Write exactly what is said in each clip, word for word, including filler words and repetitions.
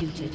Executed.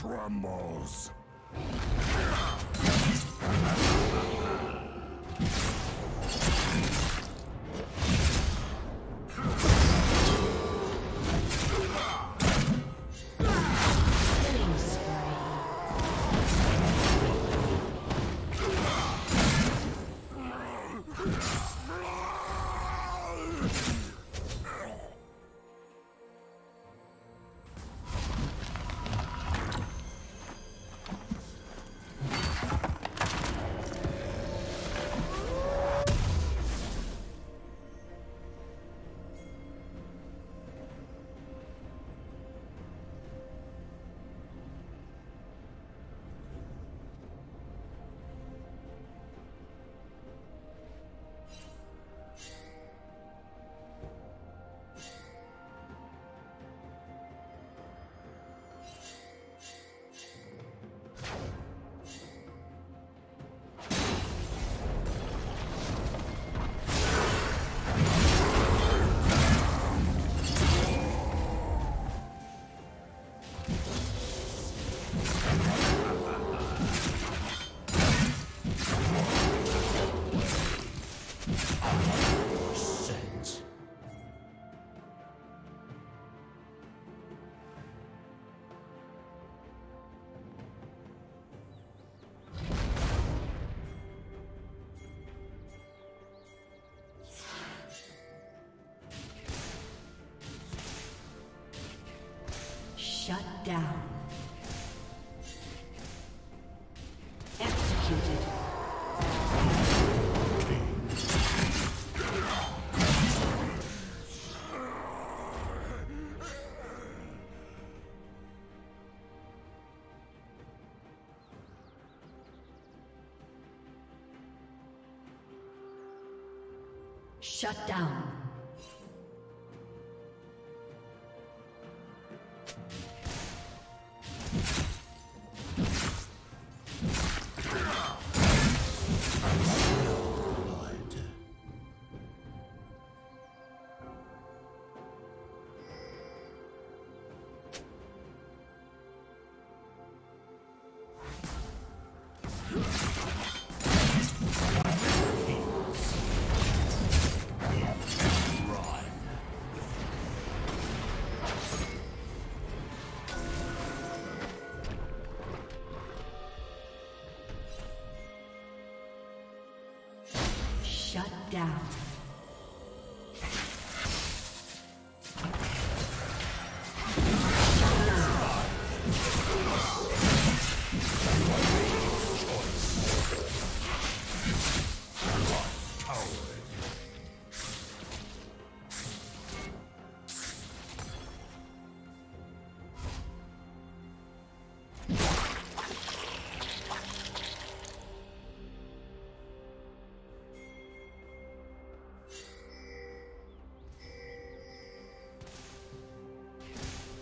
Trembles. Shut down. Executed. Shut down. Yeah. down.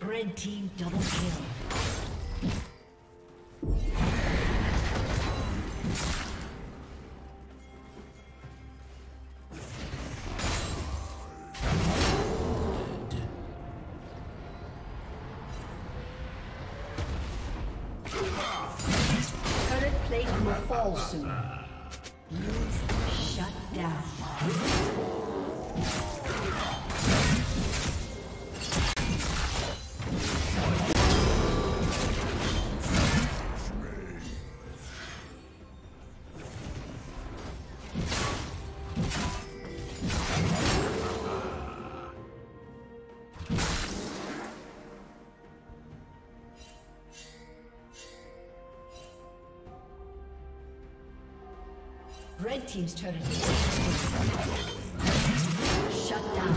Red team double kill. Fall soon. Shut down. Red team's turret is destroyed. Shut down.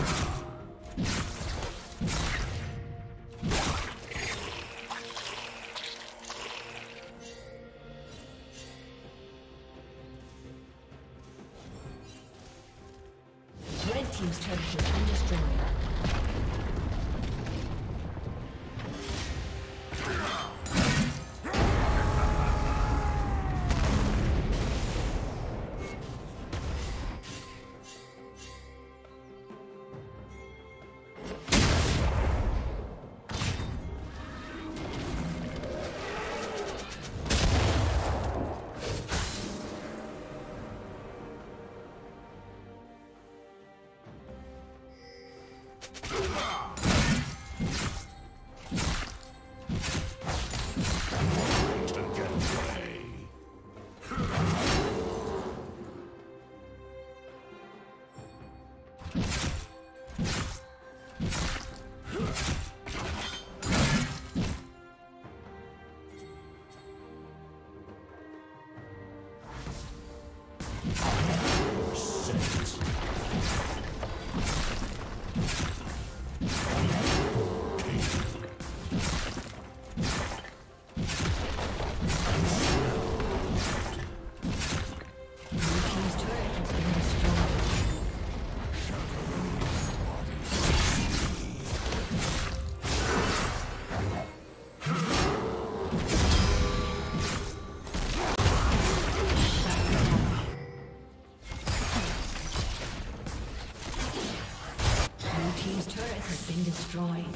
Destroyed.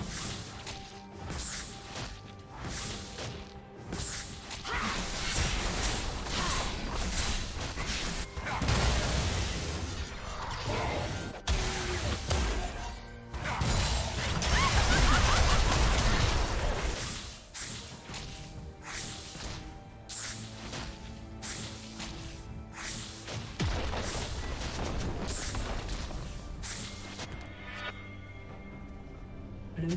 Blue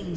Killing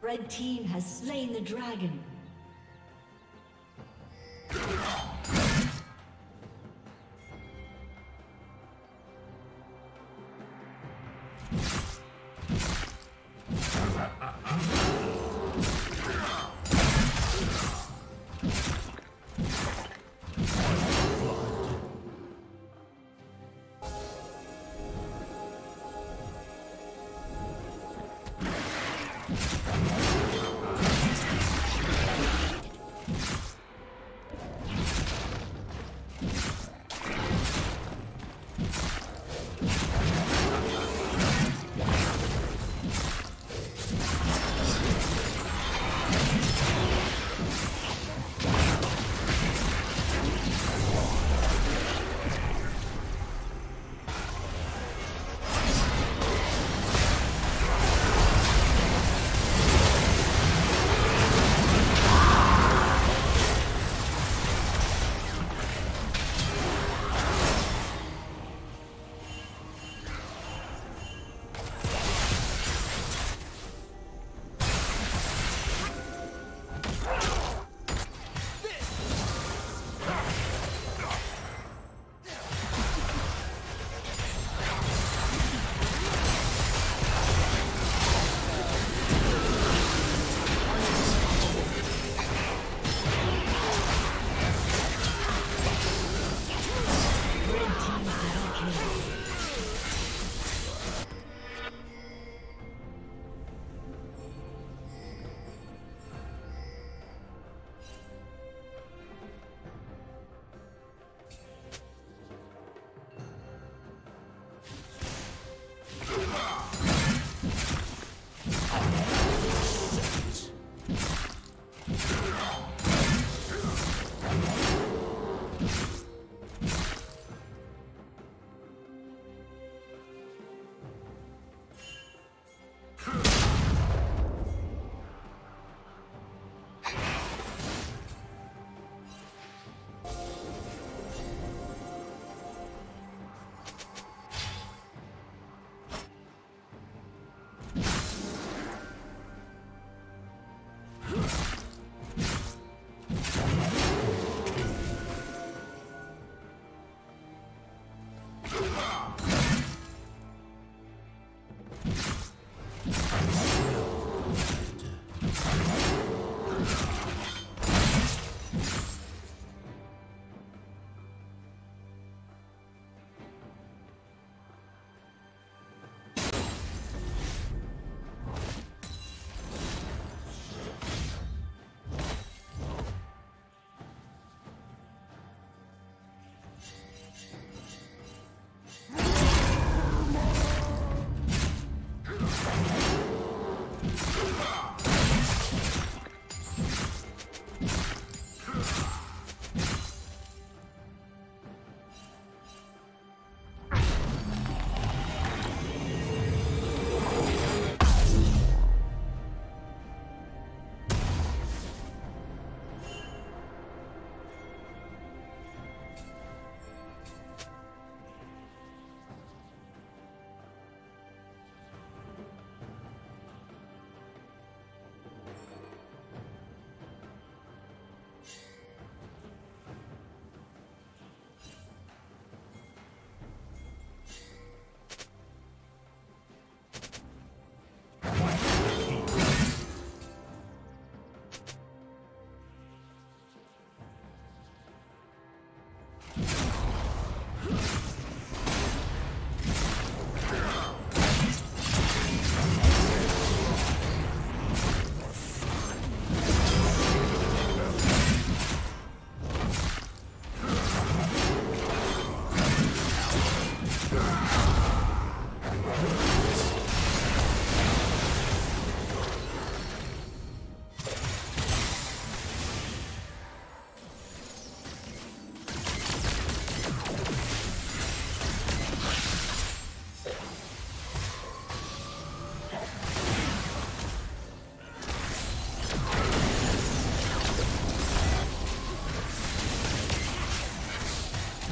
Red team has slain the dragon. Yeah.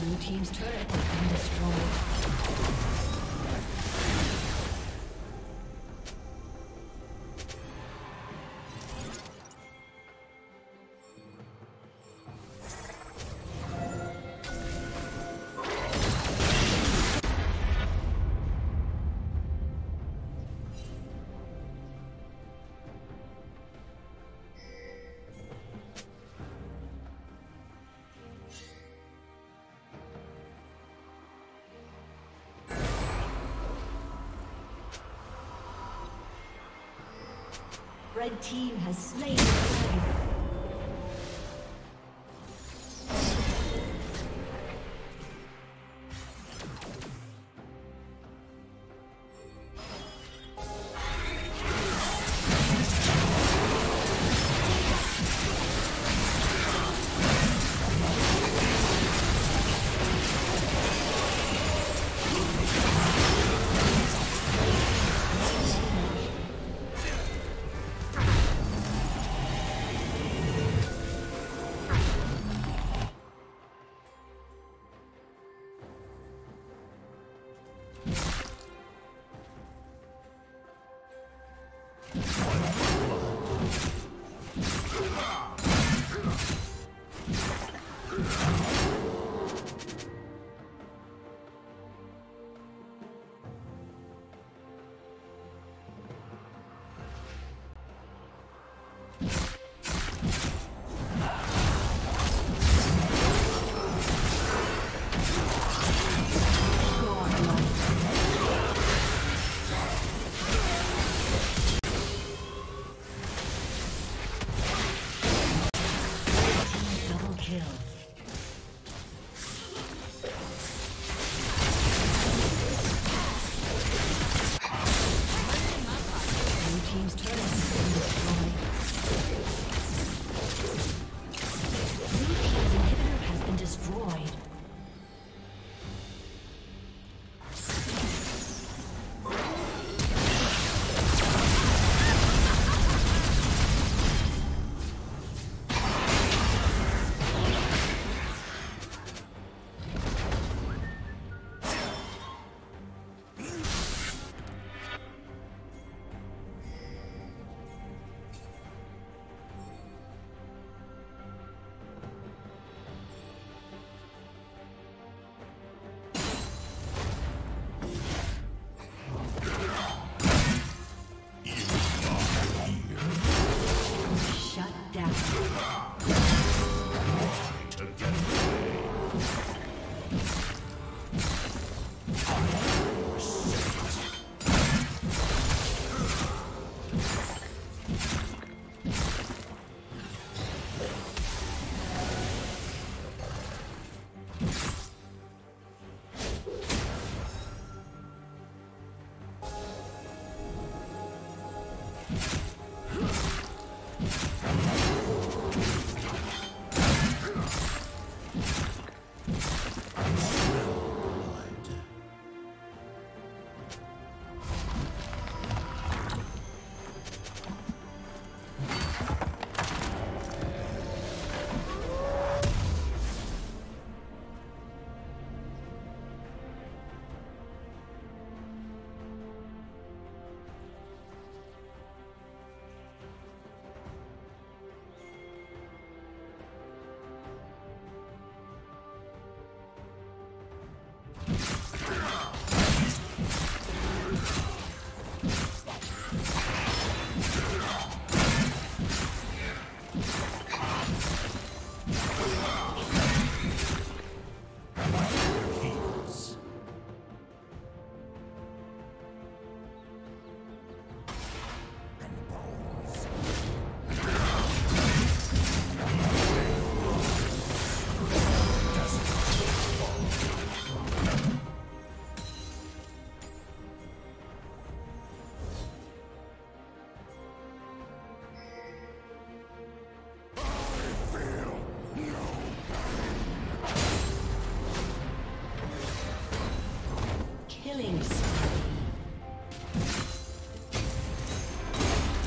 Blue team's turret has been destroyed. Red team has slain the dragon.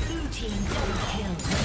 Blue team double kill.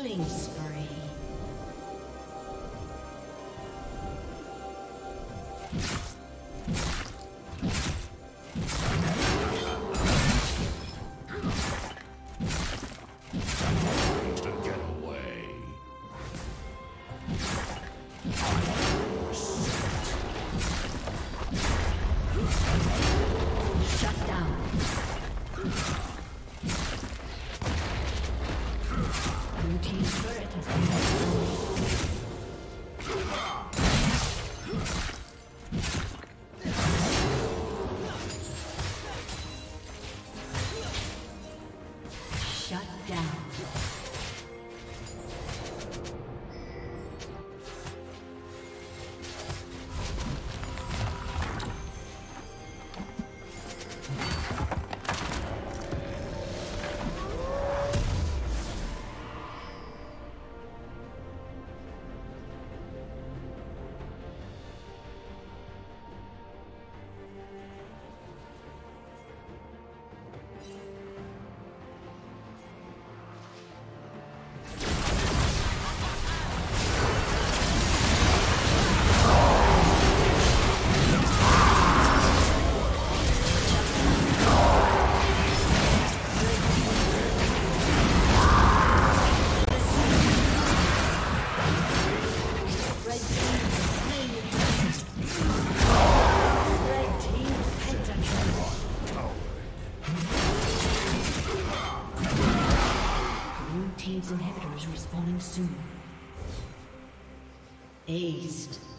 Killing spree. Inhibitor is respawning soon. Aced.